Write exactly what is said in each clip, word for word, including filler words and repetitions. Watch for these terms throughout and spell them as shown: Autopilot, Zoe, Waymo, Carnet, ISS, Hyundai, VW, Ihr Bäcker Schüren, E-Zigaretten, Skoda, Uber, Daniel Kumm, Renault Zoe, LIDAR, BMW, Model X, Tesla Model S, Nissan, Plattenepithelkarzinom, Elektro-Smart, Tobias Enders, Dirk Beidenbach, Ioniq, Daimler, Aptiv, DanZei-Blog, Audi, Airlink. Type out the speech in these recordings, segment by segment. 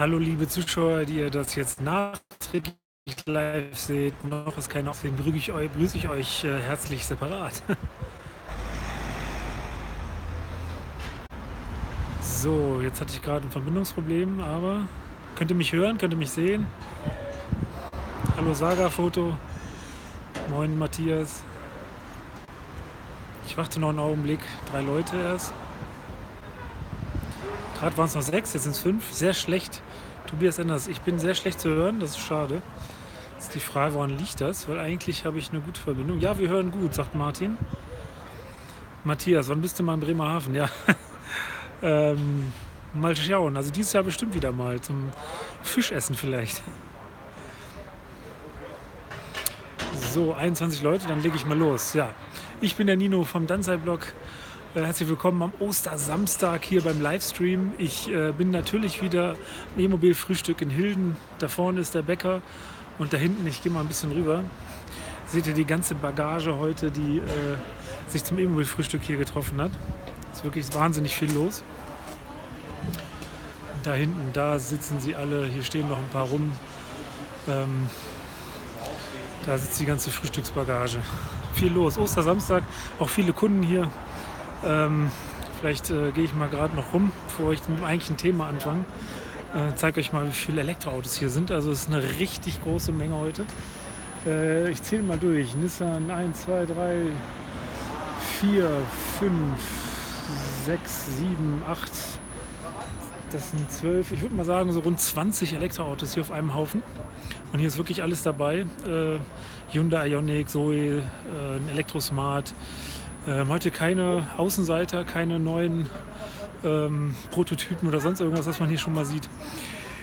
Hallo liebe Zuschauer, die ihr das jetzt nachträglich live seht, noch ist kein Aufsehen, grüße ich euch, grüße ich euch äh, herzlich separat. So, jetzt hatte ich gerade ein Verbindungsproblem, aber könnt ihr mich hören, könnt ihr mich sehen? Hallo Saga-Foto, moin Matthias. Ich warte noch einen Augenblick, drei Leute erst. Gerade waren es noch sechs, jetzt sind es fünf. Sehr schlecht. Tobias Enders, ich bin sehr schlecht zu hören, das ist schade. Jetzt ist die Frage, woran liegt das? Weil eigentlich habe ich eine gute Verbindung. Ja, wir hören gut, sagt Martin. Matthias, wann bist du mal in Bremerhaven? Ja. ähm, mal schauen. Also dieses Jahr bestimmt wieder mal zum Fischessen vielleicht. So, einundzwanzig Leute, dann lege ich mal los. Ja, ich bin der Nino vom DanZei-Blog. Herzlich willkommen am Ostersamstag hier beim Livestream. Ich äh, bin natürlich wieder im E-Mobil-Frühstück in Hilden. Da vorne ist der Bäcker und da hinten, ich gehe mal ein bisschen rüber, seht ihr die ganze Bagage heute, die äh, sich zum E-Mobil-Frühstück hier getroffen hat. Ist wirklich wahnsinnig viel los. Da hinten, da sitzen sie alle, hier stehen noch ein paar rum. Ähm, Da sitzt die ganze Frühstücksbagage. Viel los. Ostersamstag, auch viele Kunden hier. Ähm, vielleicht äh, gehe ich mal gerade noch rum, bevor ich mit dem eigentlichen Thema anfange. Äh, zeige euch mal, wie viele Elektroautos hier sind. Also es ist eine richtig große Menge heute. Äh, ich zähle mal durch. Nissan eins, zwei, drei, vier, fünf, sechs, sieben, acht. Das sind zwölf, ich würde mal sagen, so rund zwanzig Elektroautos hier auf einem Haufen. Und hier ist wirklich alles dabei. Äh, Hyundai, Ioniq, Zoe, äh, Elektro-Smart. Ähm, heute keine Außenseiter, keine neuen ähm, Prototypen oder sonst irgendwas, was man hier schon mal sieht.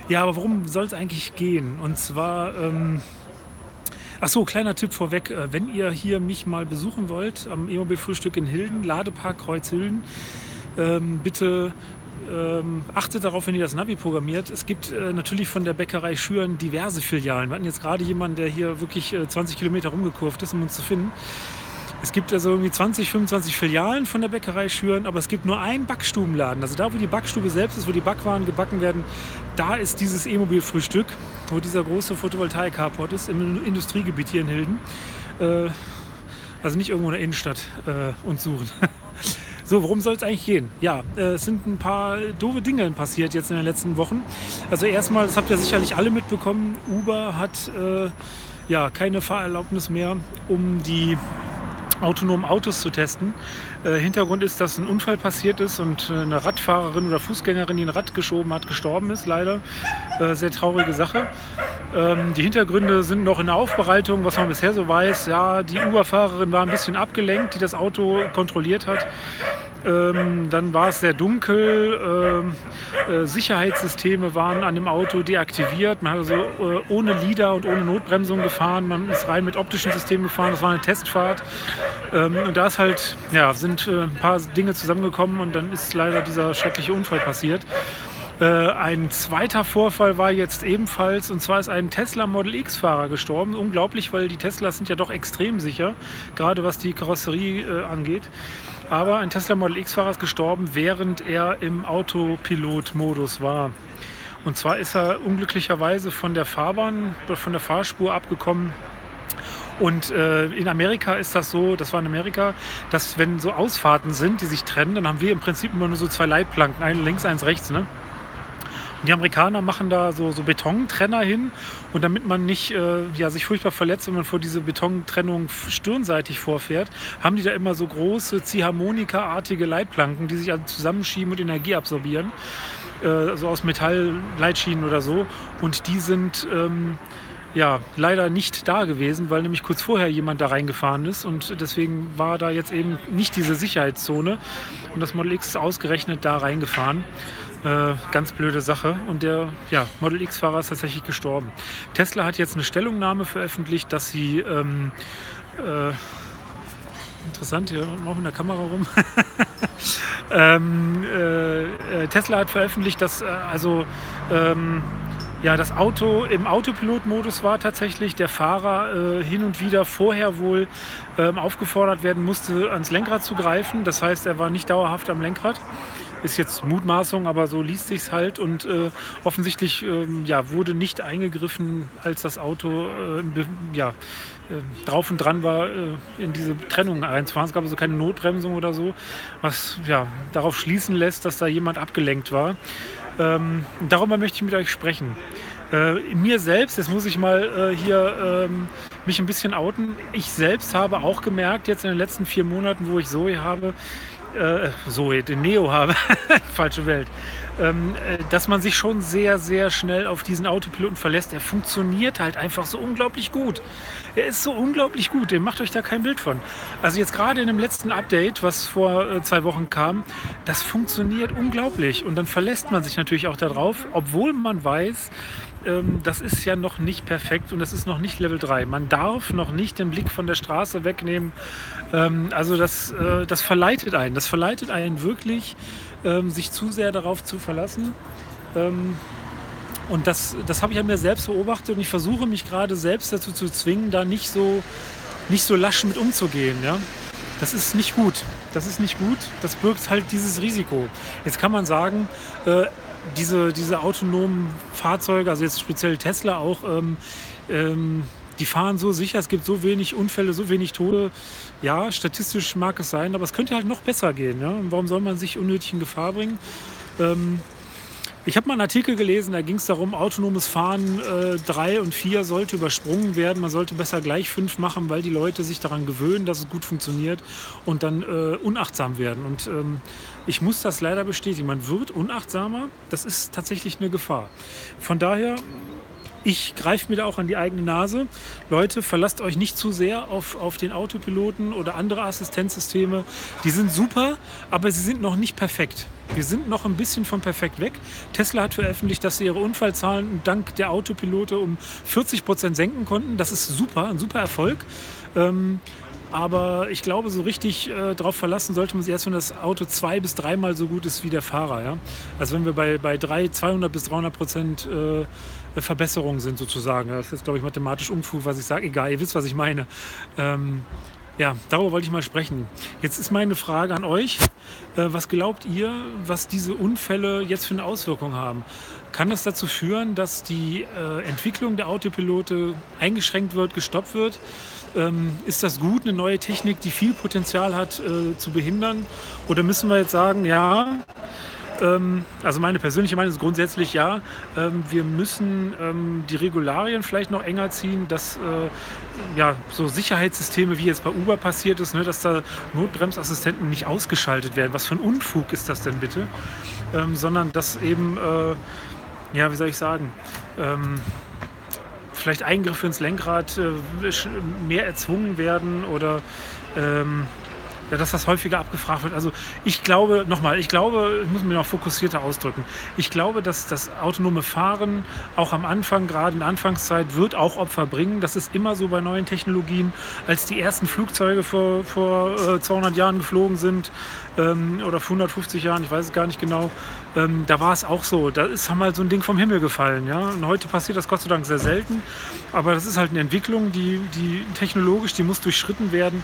Ja, aber worum soll es eigentlich gehen? Und zwar, ähm, ach so, kleiner Tipp vorweg. Äh, wenn ihr hier mich mal besuchen wollt, am E-Mobil-Frühstück in Hilden, Ladepark Kreuz Hilden, ähm, bitte... Ähm, achtet darauf, wenn ihr das Navi programmiert. Es gibt äh, natürlich von der Bäckerei Schüren diverse Filialen. Wir hatten jetzt gerade jemanden, der hier wirklich äh, zwanzig Kilometer rumgekurvt ist, um uns zu finden. Es gibt also irgendwie zwanzig, fünfundzwanzig Filialen von der Bäckerei Schüren, aber es gibt nur einen Backstubenladen. Also da, wo die Backstube selbst ist, wo die Backwaren gebacken werden, da ist dieses E-Mobil-Frühstück, wo dieser große Photovoltaik-Carport ist, im Industriegebiet hier in Hilden. Äh, also nicht irgendwo in der Innenstadt äh, uns suchen. So, worum soll es eigentlich gehen? Ja, äh, es sind ein paar doofe Dinge passiert jetzt in den letzten Wochen. Also erstmal, das habt ihr sicherlich alle mitbekommen, Uber hat äh, ja keine Fahrerlaubnis mehr, um die autonomen Autos zu testen. Äh, Hintergrund ist, dass ein Unfall passiert ist und äh, eine Radfahrerin oder Fußgängerin, die ein Rad geschoben hat, gestorben ist, leider. Äh, sehr traurige Sache. Ähm, die Hintergründe sind noch in der Aufbereitung, was man bisher so weiß. Ja, die Uber-Fahrerin war ein bisschen abgelenkt, die das Auto kontrolliert hat. Ähm, dann war es sehr dunkel, ähm, äh, Sicherheitssysteme waren an dem Auto deaktiviert, man hat also äh, ohne LIDAR und ohne Notbremsung gefahren, man ist rein mit optischen Systemen gefahren, das war eine Testfahrt ähm, und da ist halt, ja, sind äh, ein paar Dinge zusammengekommen und dann ist leider dieser schreckliche Unfall passiert. Äh, ein zweiter Vorfall war jetzt ebenfalls, und zwar ist ein Tesla Model X Fahrer gestorben. Unglaublich, weil die Teslas sind ja doch extrem sicher, gerade was die Karosserie äh, angeht. Aber ein Tesla Model X-Fahrer ist gestorben, während er im Autopilot-Modus war. Und zwar ist er unglücklicherweise von der Fahrbahn, von der Fahrspur abgekommen. Und äh, in Amerika ist das so, das war in Amerika, dass wenn so Ausfahrten sind, die sich trennen, dann haben wir im Prinzip immer nur so zwei Leitplanken, eine links, eins rechts, ne? Die Amerikaner machen da so, so Betontrenner hin und damit man nicht äh, ja, sich furchtbar verletzt, wenn man vor diese Betontrennung stirnseitig vorfährt, haben die da immer so große Ziehharmonika-artige Leitplanken, die sich also zusammenschieben und Energie absorbieren, äh, also aus Metallleitschienen oder so. Und die sind ähm, ja, leider nicht da gewesen, weil nämlich kurz vorher jemand da reingefahren ist und deswegen war da jetzt eben nicht diese Sicherheitszone und das Model X ist ausgerechnet da reingefahren. Äh, ganz blöde Sache und der ja, Model X-Fahrer ist tatsächlich gestorben. Tesla hat jetzt eine Stellungnahme veröffentlicht, dass sie ähm, äh, interessant, hier auch in der Kamera rum. ähm, äh, Tesla hat veröffentlicht, dass äh, also ähm, ja, das Auto im Autopilotmodus war tatsächlich, der Fahrer äh, hin und wieder vorher wohl äh, aufgefordert werden musste, ans Lenkrad zu greifen. Das heißt, er war nicht dauerhaft am Lenkrad. ist jetzt Mutmaßung, aber so liest sich's halt. Und äh, offensichtlich äh, ja, wurde nicht eingegriffen, als das Auto äh, be- ja, äh, drauf und dran war, äh, in diese Trennung einzufahren. Es gab also keine Notbremsung oder so, was ja, darauf schließen lässt, dass da jemand abgelenkt war. Ähm, darüber möchte ich mit euch sprechen. Äh, mir selbst, jetzt muss ich mal äh, hier ähm, mich ein bisschen outen, ich selbst habe auch gemerkt, jetzt in den letzten vier Monaten, wo ich Zoe habe, äh, Zoe, den Neo habe, falsche Welt, ähm, äh, dass man sich schon sehr, sehr schnell auf diesen Autopiloten verlässt. Er funktioniert halt einfach so unglaublich gut. Er ist so unglaublich gut, den macht euch da kein Bild von. Also jetzt gerade in dem letzten Update, was vor äh, zwei Wochen kam, das funktioniert unglaublich. Und dann verlässt man sich natürlich auch darauf, obwohl man weiß, das ist ja noch nicht perfekt und das ist noch nicht Level drei. Man darf noch nicht den Blick von der Straße wegnehmen. Also das, das verleitet einen. Das verleitet einen wirklich, sich zu sehr darauf zu verlassen. Und das, das habe ich an mir selbst beobachtet und ich versuche mich gerade selbst dazu zu zwingen, da nicht so, nicht so lasch mit umzugehen. Ja? Das ist nicht gut. Das ist nicht gut. Das birgt halt dieses Risiko. Jetzt kann man sagen, Diese, diese autonomen Fahrzeuge, also jetzt speziell Tesla auch, ähm, ähm, die fahren so sicher, es gibt so wenig Unfälle, so wenig Tote. Ja, statistisch mag es sein, aber es könnte halt noch besser gehen. Ja? Warum soll man sich unnötig in Gefahr bringen? Ähm, ich habe mal einen Artikel gelesen, da ging es darum, autonomes Fahren drei und vier sollte übersprungen werden. Man sollte besser gleich fünf machen, weil die Leute sich daran gewöhnen, dass es gut funktioniert und dann äh, unachtsam werden. Und ähm, ich muss das leider bestätigen. Man wird unachtsamer. Das ist tatsächlich eine Gefahr. Von daher, ich greife mir da auch an die eigene Nase. Leute, verlasst euch nicht zu sehr auf, auf den Autopiloten oder andere Assistenzsysteme. Die sind super, aber sie sind noch nicht perfekt. Wir sind noch ein bisschen von perfekt weg. Tesla hat veröffentlicht, dass sie ihre Unfallzahlen dank der Autopilote um vierzig Prozent senken konnten. Das ist super, ein super Erfolg. Ähm, Aber ich glaube, so richtig äh, darauf verlassen sollte man sich erst, wenn das Auto zwei- bis dreimal so gut ist wie der Fahrer. Ja? Also wenn wir bei, bei drei, zweihundert bis dreihundert Prozent äh, Verbesserung sind sozusagen. Das ist, glaube ich, mathematisch Unfug, was ich sage. Egal, ihr wisst, was ich meine. Ähm, ja, darüber wollte ich mal sprechen. Jetzt ist meine Frage an euch. Äh, was glaubt ihr, was diese Unfälle jetzt für eine Auswirkung haben? Kann das dazu führen, dass die äh, Entwicklung der Autopilote eingeschränkt wird, gestoppt wird? Ähm, ist das gut, eine neue Technik, die viel Potenzial hat, äh, zu behindern? Oder müssen wir jetzt sagen, ja, ähm, also meine persönliche Meinung ist grundsätzlich ja, ähm, wir müssen ähm, die Regularien vielleicht noch enger ziehen, dass äh, ja, so Sicherheitssysteme, wie jetzt bei Uber passiert ist, ne, dass da Notbremsassistenten nicht ausgeschaltet werden. Was für ein Unfug ist das denn bitte? Ähm, sondern dass eben, äh, ja, wie soll ich sagen, ähm, vielleicht Eingriffe ins Lenkrad mehr erzwungen werden oder ähm, ja, dass das häufiger abgefragt wird. Also ich glaube, nochmal, ich glaube, ich muss mich noch fokussierter ausdrücken, ich glaube, dass das autonome Fahren auch am Anfang, gerade in der Anfangszeit, wird auch Opfer bringen. Das ist immer so bei neuen Technologien. Als die ersten Flugzeuge vor, vor äh, zweihundert Jahren geflogen sind ähm, oder vor hundertfünfzig Jahren, ich weiß es gar nicht genau, Ähm, da war es auch so, da ist mal so ein Ding vom Himmel gefallen. Ja? Und heute passiert das Gott sei Dank sehr selten, aber das ist halt eine Entwicklung, die, die technologisch, die muss durchschritten werden.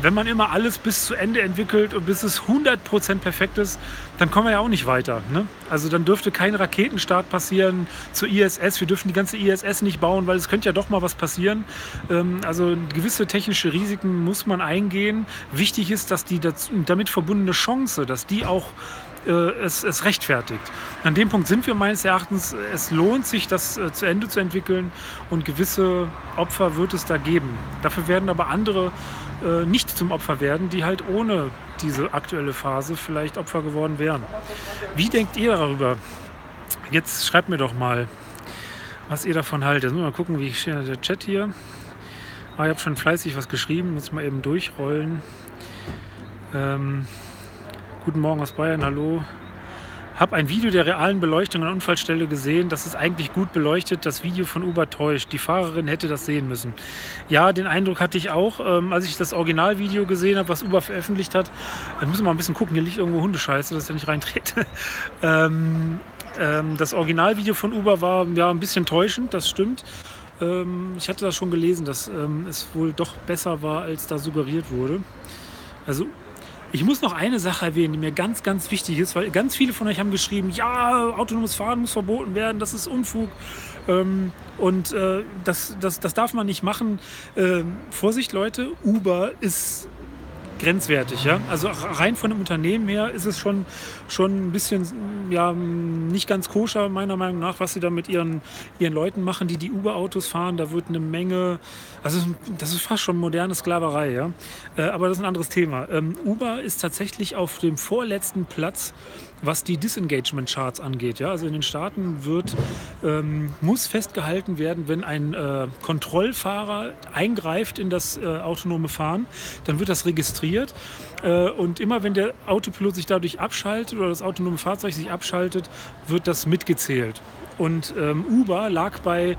Wenn man immer alles bis zu Ende entwickelt und bis es hundert Prozent perfekt ist, dann kommen wir ja auch nicht weiter. Ne? Also dann dürfte kein Raketenstart passieren zur I S S, wir dürfen die ganze I S S nicht bauen, weil es könnte ja doch mal was passieren. Ähm, also gewisse technische Risiken muss man eingehen. Wichtig ist, dass die dazu, damit verbundene Chance, dass die auch Es, es rechtfertigt. An dem Punkt sind wir meines Erachtens, es lohnt sich, das äh, zu Ende zu entwickeln und gewisse Opfer wird es da geben. Dafür werden aber andere äh, nicht zum Opfer werden, die halt ohne diese aktuelle Phase vielleicht Opfer geworden wären. Wie denkt ihr darüber? Jetzt schreibt mir doch mal, was ihr davon haltet. Jetzt müssen wir mal gucken, wie ich stehe der Chat hier. Ah, ich habe schon fleißig was geschrieben, muss mal eben durchrollen. Ähm... Guten Morgen aus Bayern, hallo. Hab ein Video der realen Beleuchtung an der Unfallstelle gesehen. Das ist eigentlich gut beleuchtet. Das Video von Uber täuscht. Die Fahrerin hätte das sehen müssen. Ja, den Eindruck hatte ich auch, ähm, als ich das Originalvideo gesehen habe, was Uber veröffentlicht hat. Da müssen wir mal ein bisschen gucken. Hier liegt irgendwo Hundescheiße, dass ich da nicht reintrete. ähm, ähm, das Originalvideo von Uber war ja ein bisschen täuschend, das stimmt. Ähm, ich hatte das schon gelesen, dass ähm, es wohl doch besser war, als da suggeriert wurde. Also Ich muss noch eine Sache erwähnen, die mir ganz, ganz wichtig ist, weil ganz viele von euch haben geschrieben, ja, autonomes Fahren muss verboten werden, das ist Unfug ähm, und äh, das, das, das darf man nicht machen. Ähm, Vorsicht, Leute, Uber ist grenzwertig, ja. Also rein von dem Unternehmen her ist es schon, schon ein bisschen, ja, nicht ganz koscher, meiner Meinung nach, was sie da mit ihren, ihren Leuten machen, die die Uber-Autos fahren. Da wird eine Menge, also das ist fast schon moderne Sklaverei, ja. Aber das ist ein anderes Thema. Uber ist tatsächlich auf dem vorletzten Platz, was die Disengagement-Charts angeht. Ja? Also in den Staaten wird, ähm, muss festgehalten werden, wenn ein äh, Kontrollfahrer eingreift in das äh, autonome Fahren, dann wird das registriert. Äh, und immer wenn der Autopilot sich dadurch abschaltet oder das autonome Fahrzeug sich abschaltet, wird das mitgezählt. Und ähm, Uber lag bei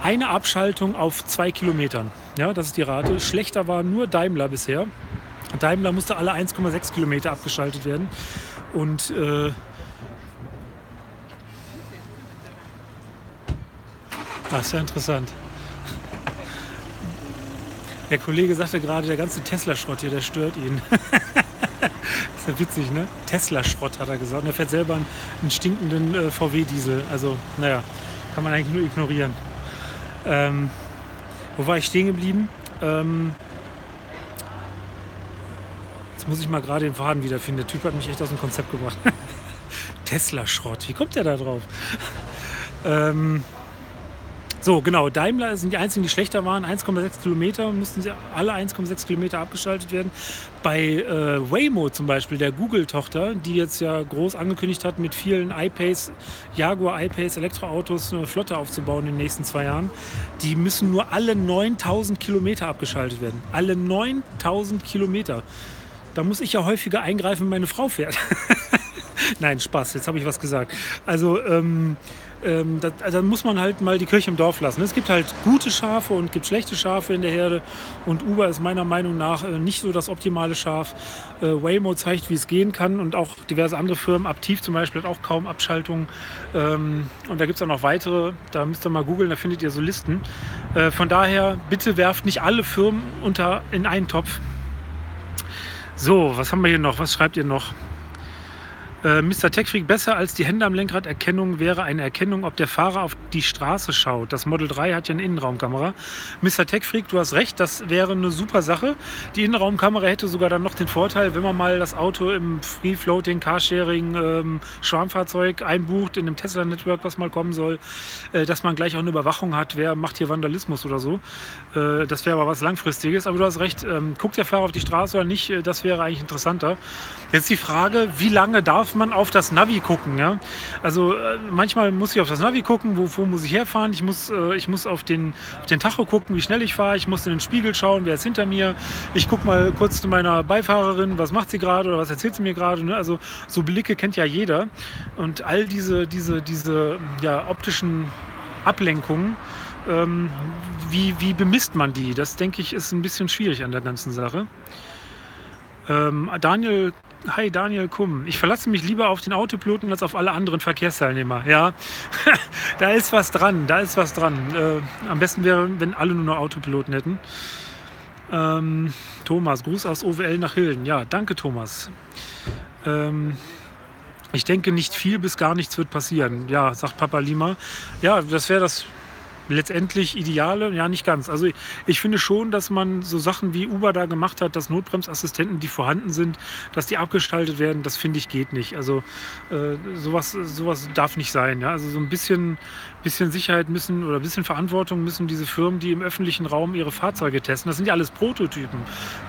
einer Abschaltung auf zwei Kilometern. Ja, das ist die Rate. Schlechter war nur Daimler bisher. Daimler musste alle eins Komma sechs Kilometer abgeschaltet werden. Und äh, das ist ja interessant. Der Kollege sagte gerade, der ganze Tesla-Schrott hier, der stört ihn. Ist ja witzig, ne? Tesla-Schrott hat er gesagt. Und er fährt selber einen, einen stinkenden äh, V W-Diesel. Also, naja, kann man eigentlich nur ignorieren. Ähm, wo war ich stehen geblieben? Ähm, Jetzt muss ich mal gerade den Faden wiederfinden. Der Typ hat mich echt aus dem Konzept gebracht. Tesla-Schrott, wie kommt der da drauf? ähm, so, genau, Daimler sind die einzigen, die schlechter waren. eins Komma sechs Kilometer, mussten sie alle eins Komma sechs Kilometer abgeschaltet werden. Bei äh, Waymo zum Beispiel, der Google-Tochter, die jetzt ja groß angekündigt hat, mit vielen iPace, Jaguar iPace, Elektroautos eine Flotte aufzubauen in den nächsten zwei Jahren, die müssen nur alle neuntausend Kilometer abgeschaltet werden. Alle neuntausend Kilometer. Da muss ich ja häufiger eingreifen, wenn meine Frau fährt. Nein, Spaß, jetzt habe ich was gesagt. Also, ähm, ähm, da, da muss man halt mal die Kirche im Dorf lassen. Es gibt halt gute Schafe und gibt schlechte Schafe in der Herde. Und Uber ist meiner Meinung nach äh, nicht so das optimale Schaf. Äh, Waymo zeigt, wie es gehen kann. Und auch diverse andere Firmen, Aptiv zum Beispiel, hat auch kaum Abschaltungen. Ähm, und da gibt es auch noch weitere. Da müsst ihr mal googeln, da findet ihr so Listen. Äh, von daher, bitte werft nicht alle Firmen unter in einen Topf. So, was haben wir hier noch? Was schreibt ihr noch? Äh, Mister Techfreak, besser als die Hände am Lenkrad-Erkennung wäre eine Erkennung, ob der Fahrer auf die Straße schaut. Das Model drei hat ja eine Innenraumkamera. Mister Techfreak, du hast recht, das wäre eine super Sache. Die Innenraumkamera hätte sogar dann noch den Vorteil, wenn man mal das Auto im Free-Floating, Carsharing, ähm, Schwarmfahrzeug einbucht, in dem Tesla-Network, was mal kommen soll, äh, dass man gleich auch eine Überwachung hat, wer macht hier Vandalismus oder so. Äh, das wäre aber was Langfristiges. Aber du hast recht, ähm, guckt der Fahrer auf die Straße oder nicht, äh, das wäre eigentlich interessanter. Jetzt die Frage, wie lange darf man auf das Navi gucken? Ja? Also äh, manchmal muss ich auf das Navi gucken, wo, wo muss ich herfahren? Ich muss, äh, ich muss auf den, auf den Tacho gucken, wie schnell ich fahre. Ich muss in den Spiegel schauen, wer ist hinter mir. Ich gucke mal kurz zu meiner Beifahrerin, was macht sie gerade oder was erzählt sie mir gerade? Ne? Also so Blicke kennt ja jeder. Und all diese, diese, diese ja, optischen Ablenkungen, ähm, wie, wie bemisst man die? Das, denke ich, ist ein bisschen schwierig an der ganzen Sache. Ähm, Daniel... Hi Daniel Kumm, ich verlasse mich lieber auf den Autopiloten als auf alle anderen Verkehrsteilnehmer. Ja, da ist was dran, da ist was dran. Äh, am besten wäre, wenn alle nur noch Autopiloten hätten. Ähm, Thomas, Gruß aus O W L nach Hilden. Ja, danke Thomas. Ähm, ich denke, nicht viel bis gar nichts wird passieren. Ja, sagt Papa Lima. Ja, das wäre das letztendlich Ideale, ja nicht ganz. Also ich, ich finde schon, dass man so Sachen wie Uber da gemacht hat, dass Notbremsassistenten, die vorhanden sind, dass die abgeschaltet werden, das finde ich geht nicht. Also äh, sowas, sowas darf nicht sein. Ja? Also so ein bisschen, bisschen Sicherheit müssen oder ein bisschen Verantwortung müssen diese Firmen, die im öffentlichen Raum ihre Fahrzeuge testen. Das sind ja alles Prototypen.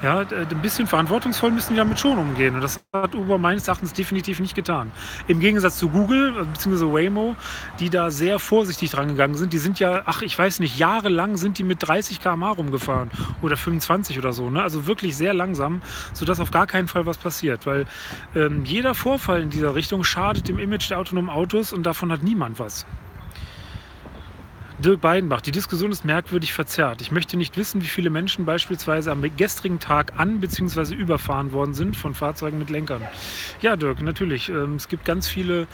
Ja? Ein bisschen verantwortungsvoll müssen die damit schon umgehen. Und das hat Uber meines Erachtens definitiv nicht getan. Im Gegensatz zu Google bzw. Waymo, die da sehr vorsichtig dran gegangen sind. Die sind ja ach, ich weiß nicht, jahrelang sind die mit dreißig Kilometer pro Stunde rumgefahren oder fünfundzwanzig oder so. Ne? Also wirklich sehr langsam, sodass auf gar keinen Fall was passiert. Weil ähm, jeder Vorfall in dieser Richtung schadet dem Image der autonomen Autos und davon hat niemand was. Dirk Beidenbach, die Diskussion ist merkwürdig verzerrt. Ich möchte nicht wissen, wie viele Menschen beispielsweise am gestrigen Tag an- bzw. überfahren worden sind von Fahrzeugen mit Lenkern. Ja, Dirk, natürlich. Ähm, es gibt ganz viele,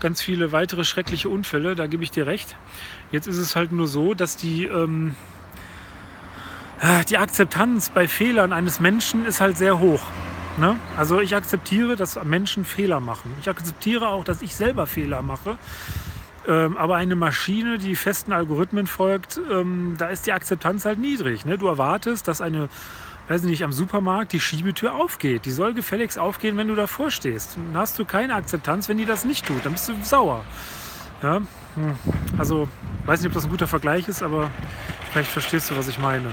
ganz viele weitere schreckliche Unfälle, da gebe ich dir recht. Jetzt ist es halt nur so, dass die, ähm, die Akzeptanz bei Fehlern eines Menschen ist halt sehr hoch. Ne? Also ich akzeptiere, dass Menschen Fehler machen. Ich akzeptiere auch, dass ich selber Fehler mache. Ähm, aber eine Maschine, die festen Algorithmen folgt, ähm, da ist die Akzeptanz halt niedrig. Ne? Du erwartest, dass eine, weiß nicht, am Supermarkt die Schiebetür aufgeht. Die soll gefälligst aufgehen, wenn du davor stehst. Dann hast du keine Akzeptanz, wenn die das nicht tut. Dann bist du sauer. Ja? Also, weiß nicht, ob das ein guter Vergleich ist, aber vielleicht verstehst du, was ich meine.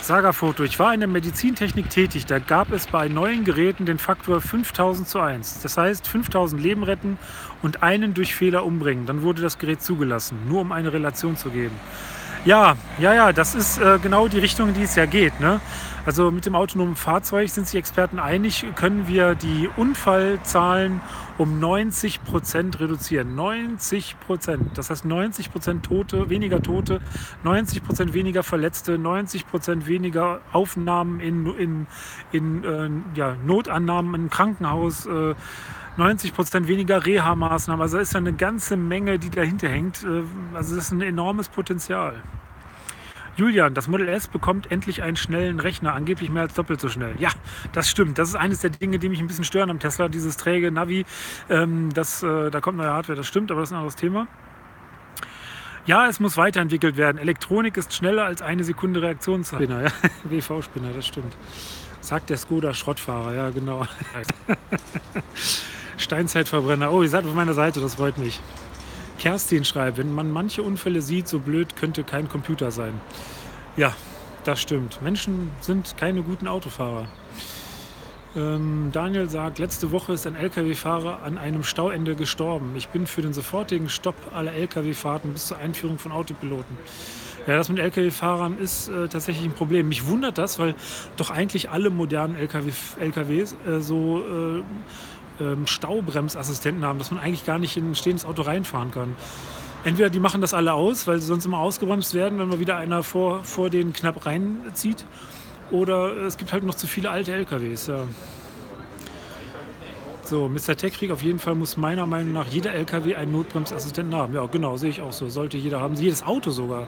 Saga-Foto. Ich war in der Medizintechnik tätig. Da gab es bei neuen Geräten den Faktor fünftausend zu eins. Das heißt, fünftausend Leben retten und einen durch Fehler umbringen. Dann wurde das Gerät zugelassen, nur um eine Relation zu geben. Ja, ja, ja, das ist äh, genau die Richtung, in die es ja geht. Ne? Also mit dem autonomen Fahrzeug sind sich Experten einig, können wir die Unfallzahlen um neunzig Prozent reduzieren. neunzig Prozent. Das heißt neunzig Prozent Tote, weniger Tote, neunzig Prozent weniger Verletzte, neunzig Prozent weniger Aufnahmen in, in, in äh, ja, Notannahmen im Krankenhaus, äh, neunzig Prozent weniger Reha-Maßnahmen. Also da ist ja eine ganze Menge, die dahinter hängt. Also das ist ein enormes Potenzial. Julian, das Model S bekommt endlich einen schnellen Rechner, angeblich mehr als doppelt so schnell. Ja, das stimmt. Das ist eines der Dinge, die mich ein bisschen stören am Tesla, dieses träge Navi. Ähm, das, äh, da kommt neue Hardware, das stimmt, aber das ist ein anderes Thema. Ja, es muss weiterentwickelt werden. Elektronik ist schneller als eine Sekunde Reaktionszeit. Ja. W V-Spinner, das stimmt. Sagt der Skoda-Schrottfahrer, ja genau. Steinzeitverbrenner. Oh, ihr seid auf meiner Seite, das freut mich. Kerstin schreibt, wenn man manche Unfälle sieht, so blöd könnte kein Computer sein. Ja, das stimmt. Menschen sind keine guten Autofahrer. Ähm, Daniel sagt, letzte Woche ist ein L K W-Fahrer an einem Stauende gestorben. Ich bin für den sofortigen Stopp aller L K W-Fahrten bis zur Einführung von Autopiloten. Ja, das mit L K W-Fahrern ist äh, tatsächlich ein Problem. Mich wundert das, weil doch eigentlich alle modernen L K W, L K Ws äh, so äh, Staubremsassistenten haben, dass man eigentlich gar nicht in ein stehendes Auto reinfahren kann. Entweder die machen das alle aus, weil sie sonst immer ausgebremst werden, wenn mal wieder einer vor, vor denen knapp reinzieht, oder es gibt halt noch zu viele alte L K Ws. Ja. So, Mister Techkrieg, auf jeden Fall muss meiner Meinung nach jeder L K W einen Notbremsassistenten haben. Ja, genau, sehe ich auch so. Sollte jeder haben, jedes Auto sogar.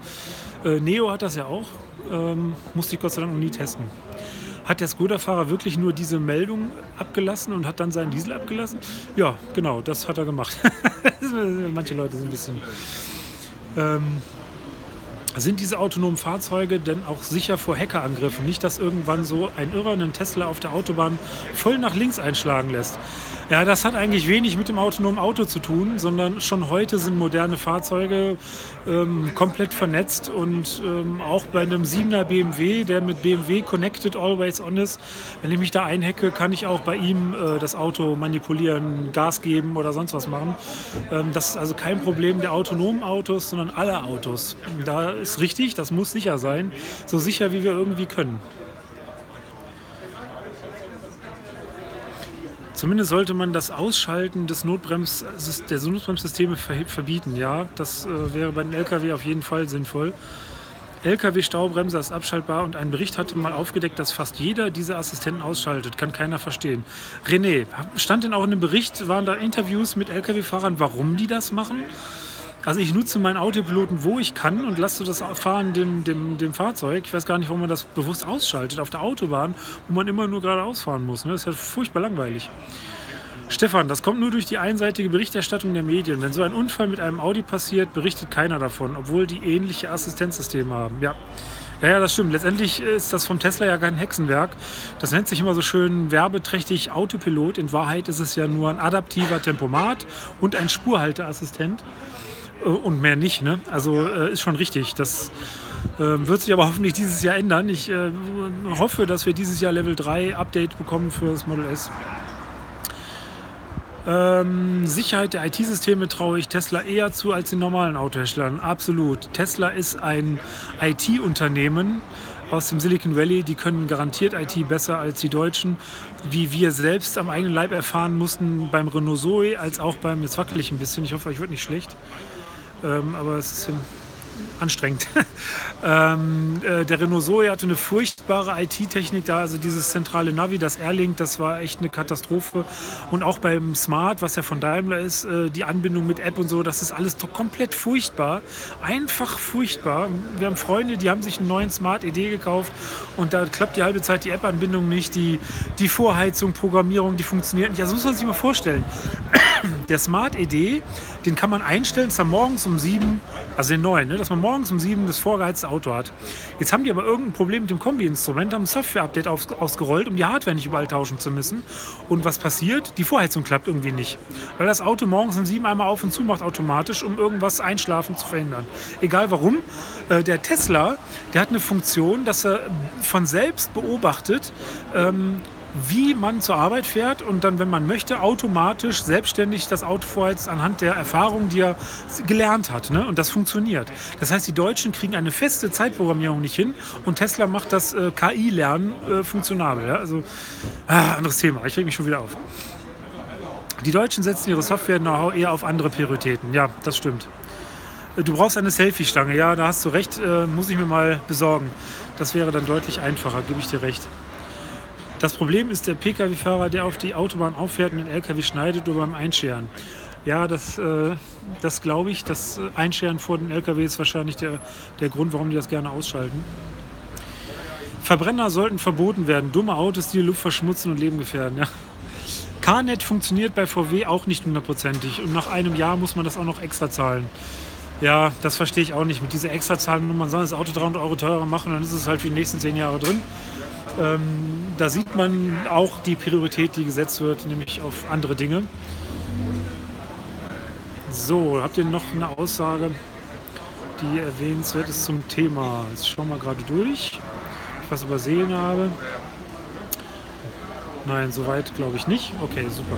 Äh, Neo hat das ja auch, ähm, musste ich Gott sei Dank noch nie testen. Hat der Skoda-Fahrer wirklich nur diese Meldung abgelassen und hat dann seinen Diesel abgelassen? Ja, genau, das hat er gemacht. Manche Leute sind ein bisschen... Ähm, sind diese autonomen Fahrzeuge denn auch sicher vor Hackerangriffen? Nicht, dass irgendwann so ein Irrer einen Tesla auf der Autobahn voll nach links einschlagen lässt. Ja, das hat eigentlich wenig mit dem autonomen Auto zu tun, sondern schon heute sind moderne Fahrzeuge ähm, komplett vernetzt und ähm, auch bei einem siebener B M W, der mit B M W Connected Always On ist, wenn ich mich da einhacke, kann ich auch bei ihm äh, das Auto manipulieren, Gas geben oder sonst was machen. Ähm, das ist also kein Problem der autonomen Autos, sondern aller Autos. Da ist richtig, das muss sicher sein, so sicher wie wir irgendwie können. Zumindest sollte man das Ausschalten des Notbrems, der Notbremssysteme verbieten. Ja, das äh, wäre bei den L K W auf jeden Fall sinnvoll. L K W-Staubremse ist abschaltbar und ein Bericht hatte mal aufgedeckt, dass fast jeder diese Assistenten ausschaltet. Kann keiner verstehen. René, stand denn auch in einem Bericht, waren da Interviews mit L K W-Fahrern, warum die das machen? Also ich nutze meinen Autopiloten, wo ich kann, und lasse das Fahren dem, dem, dem Fahrzeug. Ich weiß gar nicht, warum man das bewusst ausschaltet auf der Autobahn, wo man immer nur geradeaus fahren muss. Ne? Das ist ja furchtbar langweilig. Stefan, das kommt nur durch die einseitige Berichterstattung der Medien. Wenn so ein Unfall mit einem Audi passiert, berichtet keiner davon, obwohl die ähnliche Assistenzsysteme haben. Ja. Ja, ja, das stimmt. Letztendlich ist das vom Tesla ja kein Hexenwerk. Das nennt sich immer so schön werbeträchtig Autopilot. In Wahrheit ist es ja nur ein adaptiver Tempomat und ein Spurhalteassistent. Und mehr nicht, ne? Also äh, ist schon richtig. Das äh, wird sich aber hoffentlich dieses Jahr ändern. Ich äh, hoffe, dass wir dieses Jahr Level drei Update bekommen für das Model S. Ähm, Sicherheit der I T-Systeme traue ich Tesla eher zu als den normalen Autoherstellern. Absolut. Tesla ist ein I T-Unternehmen aus dem Silicon Valley. Die können garantiert I T besser als die Deutschen, wie wir selbst am eigenen Leib erfahren mussten beim Renault Zoe als auch beim, jetzt wackel ich ein bisschen, ich hoffe, ich wird nicht schlecht. Ähm, aber es ist, anstrengend. ähm, äh, der Renault Zoe hatte eine furchtbare I T-Technik da, also dieses zentrale Navi, das Airlink, das war echt eine Katastrophe. Und auch beim Smart, was ja von Daimler ist, äh, die Anbindung mit App und so, das ist alles doch komplett furchtbar. Einfach furchtbar. Wir haben Freunde, die haben sich einen neuen Smart I D gekauft und da klappt die halbe Zeit die App-Anbindung nicht, die, die Vorheizung, Programmierung, die funktioniert nicht. Also muss man sich mal vorstellen. Der Smart I D, den kann man einstellen, dass man morgens um sieben, also den neuen, ne, dass man morgens um sieben das vorgeheizte Auto hat. Jetzt haben die aber irgendein Problem mit dem Kombi-Instrument, haben ein Software-Update aus, ausgerollt, um die Hardware nicht überall tauschen zu müssen. Und was passiert? Die Vorheizung klappt irgendwie nicht. Weil das Auto morgens um sieben einmal auf und zu macht automatisch, um irgendwas Einschlafen zu verhindern. Egal warum. Äh, der Tesla, der hat eine Funktion, dass er von selbst beobachtet, ähm, wie man zur Arbeit fährt und dann, wenn man möchte, automatisch selbstständig das Auto vorheizt anhand der Erfahrung, die er gelernt hat. Ne? Und das funktioniert. Das heißt, die Deutschen kriegen eine feste Zeitprogrammierung nicht hin und Tesla macht das äh, K I-Lernen äh, funktionabel. Ja? Also, ah, anderes Thema. Ich reg mich schon wieder auf. Die Deutschen setzen ihre Software-Know-how eher auf andere Prioritäten. Ja, das stimmt. Du brauchst eine Selfie-Stange. Ja, da hast du recht. Äh, muss ich mir mal besorgen. Das wäre dann deutlich einfacher, gebe ich dir recht. Das Problem ist der Pkw-Fahrer, der auf die Autobahn auffährt und den Lkw schneidet oder beim Einscheren. Ja, das, äh, das glaube ich. Das Einscheren vor den Lkw ist wahrscheinlich der, der Grund, warum die das gerne ausschalten. Verbrenner sollten verboten werden. Dumme Autos, die die Luft verschmutzen und Leben gefährden. Ja. Carnet funktioniert bei V W auch nicht hundertprozentig. Und nach einem Jahr muss man das auch noch extra zahlen. Ja, das verstehe ich auch nicht. Mit dieser extra Zahlung, wenn man soll das Auto dreihundert Euro teurer machen, dann ist es halt für die nächsten zehn Jahre drin. Ähm, da sieht man auch die Priorität, die gesetzt wird, nämlich auf andere Dinge. So, habt ihr noch eine Aussage, die erwähnenswert ist zum Thema? Jetzt schauen wir gerade durch, ob ich was übersehen habe. Nein, soweit glaube ich nicht. Okay, super.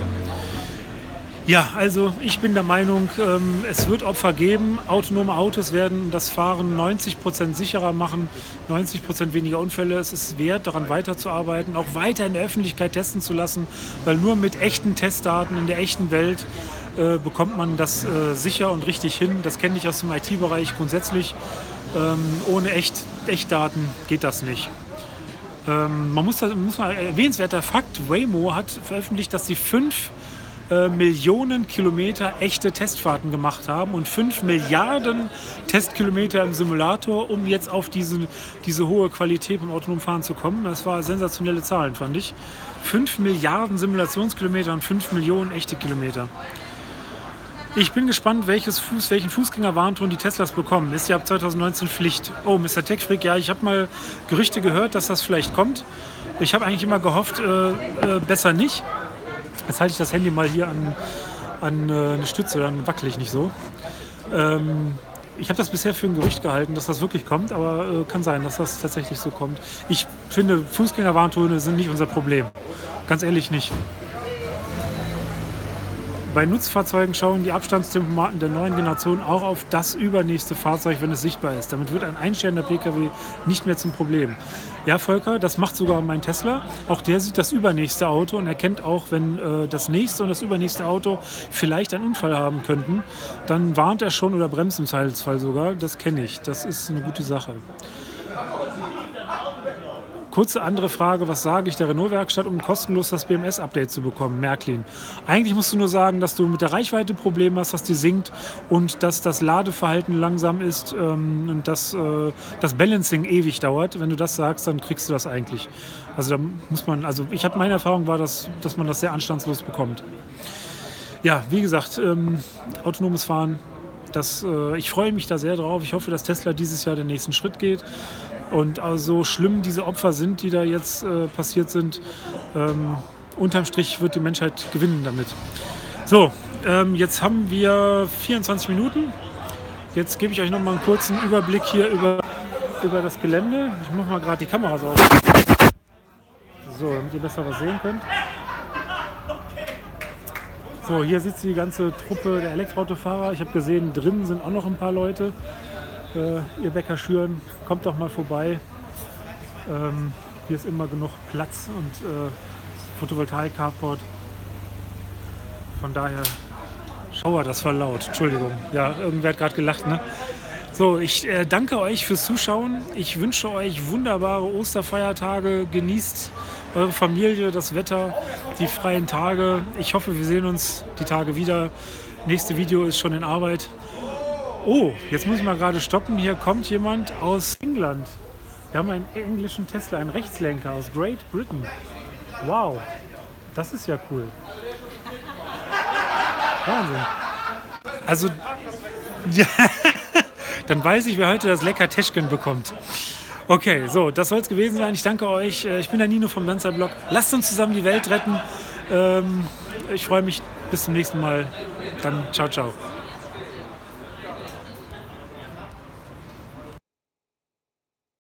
Ja, also ich bin der Meinung, ähm, es wird Opfer geben. Autonome Autos werden das Fahren neunzig Prozent sicherer machen, neunzig Prozent weniger Unfälle. Es ist wert, daran weiterzuarbeiten, auch weiter in der Öffentlichkeit testen zu lassen, weil nur mit echten Testdaten in der echten Welt äh, bekommt man das äh, sicher und richtig hin. Das kenne ich aus dem I T-Bereich grundsätzlich. Ähm, ohne echt, Echtdaten geht das nicht. Ähm, man muss, das, muss mal erwähnenswerter Fakt, Waymo hat veröffentlicht, dass die fünf Millionen Kilometer echte Testfahrten gemacht haben und fünf Milliarden Testkilometer im Simulator, um jetzt auf diese, diese hohe Qualität beim autonomen Fahren zu kommen. Das waren sensationelle Zahlen, fand ich. fünf Milliarden Simulationskilometer und fünf Millionen echte Kilometer. Ich bin gespannt, welches Fuß, welchen Fußgängerwarnton die Teslas bekommen. Ist ja ab zwanzig neunzehn Pflicht. Oh, Mister Techfreak, ja, ich habe mal Gerüchte gehört, dass das vielleicht kommt. Ich habe eigentlich immer gehofft, äh, äh, besser nicht. Jetzt halte ich das Handy mal hier an, an äh, eine Stütze, dann wackele ich nicht so. Ähm, ich habe das bisher für ein Gerücht gehalten, dass das wirklich kommt, aber äh, kann sein, dass das tatsächlich so kommt. Ich finde, Fußgängerwarntöne sind nicht unser Problem. Ganz ehrlich nicht. Bei Nutzfahrzeugen schauen die Abstandstempomaten der neuen Generation auch auf das übernächste Fahrzeug, wenn es sichtbar ist. Damit wird ein einstehender Pkw nicht mehr zum Problem. Ja, Volker, das macht sogar mein Tesla. Auch der sieht das übernächste Auto und erkennt auch, wenn äh, das nächste und das übernächste Auto vielleicht einen Unfall haben könnten, dann warnt er schon oder bremst im Zweifelsfall sogar. Das kenne ich. Das ist eine gute Sache. Kurze andere Frage, was sage ich der Renault-Werkstatt, um kostenlos das B M S-Update zu bekommen? Märklin. Eigentlich musst du nur sagen, dass du mit der Reichweite Probleme hast, dass die sinkt und dass das Ladeverhalten langsam ist ähm, und dass äh, das Balancing ewig dauert. Wenn du das sagst, dann kriegst du das eigentlich. Also da muss man, also ich habe, meine Erfahrung war, dass, dass man das sehr anstandslos bekommt. Ja, wie gesagt, ähm, autonomes Fahren, das, äh, ich freue mich da sehr drauf. Ich hoffe, dass Tesla dieses Jahr den nächsten Schritt geht. Und so schlimm diese Opfer sind, die da jetzt äh, passiert sind, ähm, unterm Strich wird die Menschheit gewinnen damit. So, ähm, jetzt haben wir vierundzwanzig Minuten. Jetzt gebe ich euch nochmal einen kurzen Überblick hier über, über das Gelände. Ich mache mal gerade die Kamera so aus. So, damit ihr besser was sehen könnt. So, hier sitzt die ganze Truppe der Elektroautofahrer. Ich habe gesehen, drinnen sind auch noch ein paar Leute. Äh, Ihr Bäcker Schüren, kommt doch mal vorbei. Ähm, hier ist immer genug Platz und äh, Photovoltaik-Carport. Von daher, schauer, das war laut. Entschuldigung. Ja, irgendwer hat gerade gelacht, ne? So, ich äh, danke euch fürs Zuschauen. Ich wünsche euch wunderbare Osterfeiertage. Genießt eure Familie, das Wetter, die freien Tage. Ich hoffe, wir sehen uns die Tage wieder. Nächste Video ist schon in Arbeit. Oh, jetzt muss ich mal gerade stoppen. Hier kommt jemand aus England. Wir haben einen englischen Tesla, einen Rechtslenker aus Great Britain. Wow, das ist ja cool. Wahnsinn. Also, ja. Dann weiß ich, wer heute das lecker Teschken bekommt. Okay, so, das soll es gewesen sein. Ich danke euch. Ich bin der Nino vom DanZei-Blog. Lasst uns zusammen die Welt retten. Ich freue mich. Bis zum nächsten Mal. Dann ciao, ciao.